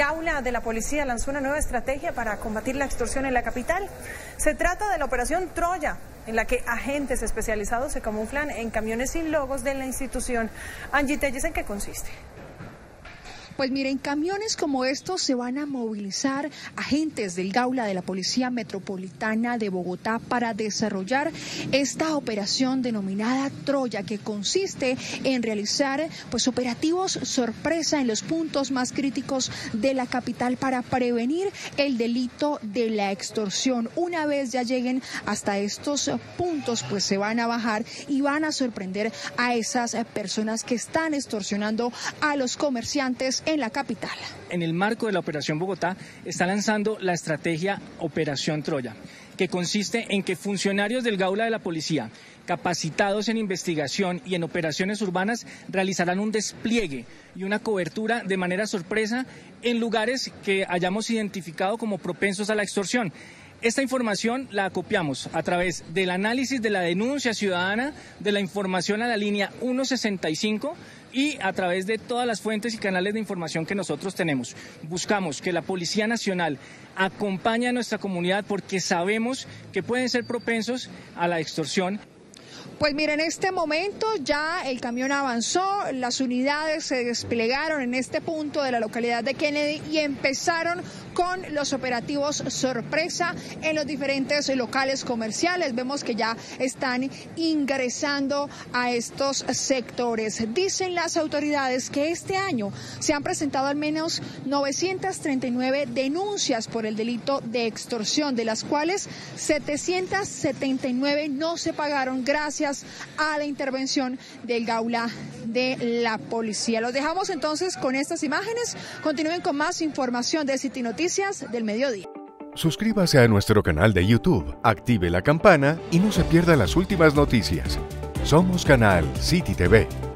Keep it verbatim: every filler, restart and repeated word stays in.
Gaula de la policía lanzó una nueva estrategia para combatir la extorsión en la capital. Se trata de la Operación Troya, en la que agentes especializados se camuflan en camiones sin logos de la institución. Angie Tejera, ¿en qué consiste? Pues miren, camiones como estos se van a movilizar agentes del Gaula de la Policía Metropolitana de Bogotá para desarrollar esta operación denominada Troya, que consiste en realizar pues operativos sorpresa en los puntos más críticos de la capital para prevenir el delito de la extorsión. Una vez ya lleguen hasta estos puntos, pues se van a bajar y van a sorprender a esas personas que están extorsionando a los comerciantes en la capital. En el marco de la Operación Bogotá está lanzando la estrategia Operación Troya, que consiste en que funcionarios del Gaula de la Policía, capacitados en investigación y en operaciones urbanas, realizarán un despliegue y una cobertura de manera sorpresa en lugares que hayamos identificado como propensos a la extorsión. Esta información la acopiamos a través del análisis de la denuncia ciudadana, de la información a la línea uno sesenta y cinco y a través de todas las fuentes y canales de información que nosotros tenemos. Buscamos que la Policía Nacional acompañe a nuestra comunidad porque sabemos que pueden ser propensos a la extorsión. Pues mira, en este momento ya el camión avanzó, las unidades se desplegaron en este punto de la localidad de Kennedy y empezaron con los operativos sorpresa en los diferentes locales comerciales. Vemos que ya están ingresando a estos sectores. Dicen las autoridades que este año se han presentado al menos novecientas treinta y nueve denuncias por el delito de extorsión, de las cuales setecientas setenta y nueve no se pagaron gracias a la intervención del Gaula de la Policía. Los dejamos entonces con estas imágenes. Continúen con más información de City Noticias del Mediodía. Suscríbase a nuestro canal de YouTube, active la campana y no se pierda las últimas noticias. Somos Canal City T V.